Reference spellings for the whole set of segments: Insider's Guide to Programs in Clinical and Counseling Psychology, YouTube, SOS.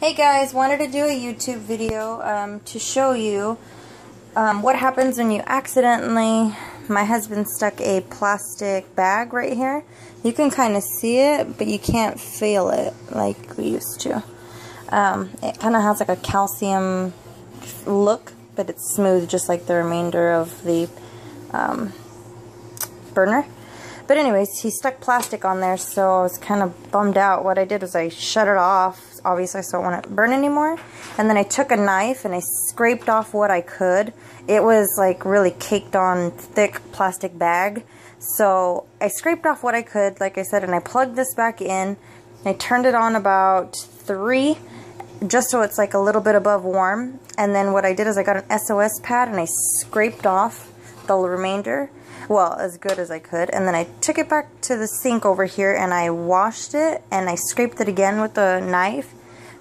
Hey guys, wanted to do a YouTube video to show you what happens when you accidentally, my husband stuck a plastic bag right here. You can kind of see it, but you can't feel it like we used to. It kind of has like a calcium look, but it's smooth just like the remainder of the burner. But anyways, he stuck plastic on there, so I was kind of bummed out. What I did was I shut it off. Obviously, I don't want it to burn anymore. And then I took a knife and I scraped off what I could. It was like really caked on thick plastic bag. So I scraped off what I could, like I said, and I plugged this back in. And I turned it on about 3, just so it's like a little bit above warm. And then what I did is I got an SOS pad and I scraped off the remainder. Well, as good as I could, and then I took it back to the sink over here and I washed it and I scraped it again with a knife,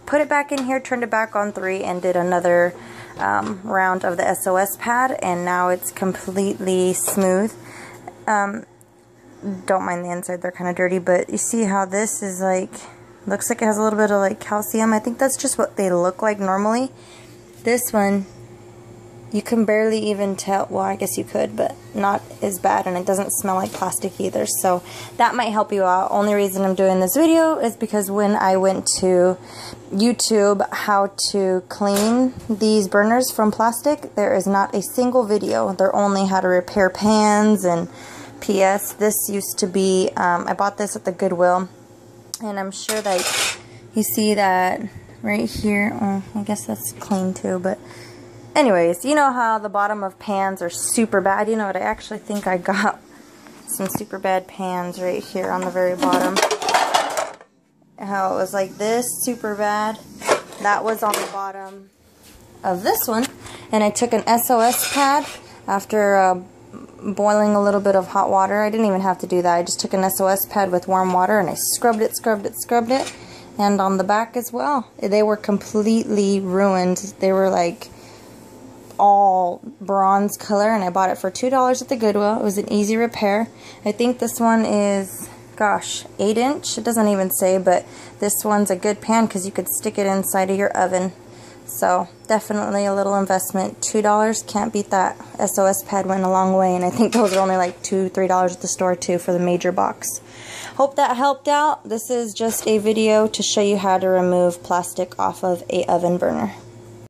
put it back in here, turned it back on 3 and did another round of the SOS pad, and now it's completely smooth. Don't mind the inside, they're kind of dirty, but you see how this is like, looks like it has a little bit of like calcium. I think that's just what they look like normally. This one, you can barely even tell. Well, I guess you could, but not as bad, and it doesn't smell like plastic either, so that might help you out. Only reason I'm doing this video is because when I went to YouTube how to clean these burners from plastic, there is not a single video. They're only how to repair pans and PS. This used to be, I bought this at the Goodwill, and I'm sure that you see that right here. Oh, I guess that's clean too, but anyways, you know how the bottom of pans are super bad. You know what, I actually think I got some super bad pans right here on the very bottom. How it was like this, super bad. That was on the bottom of this one. And I took an SOS pad after boiling a little bit of hot water. I didn't even have to do that. I just took an SOS pad with warm water and I scrubbed it. And on the back as well. They were completely ruined. They were like all bronze color, and I bought it for $2 at the Goodwill. It was an easy repair. I think this one is, gosh, 8-inch. It doesn't even say, but this one's a good pan because you could stick it inside of your oven. So definitely a little investment. $2, can't beat that. SOS pad went a long way, and I think those are only like $2-3 at the store too for the major box. Hope that helped out. This is just a video to show you how to remove plastic off of a oven burner.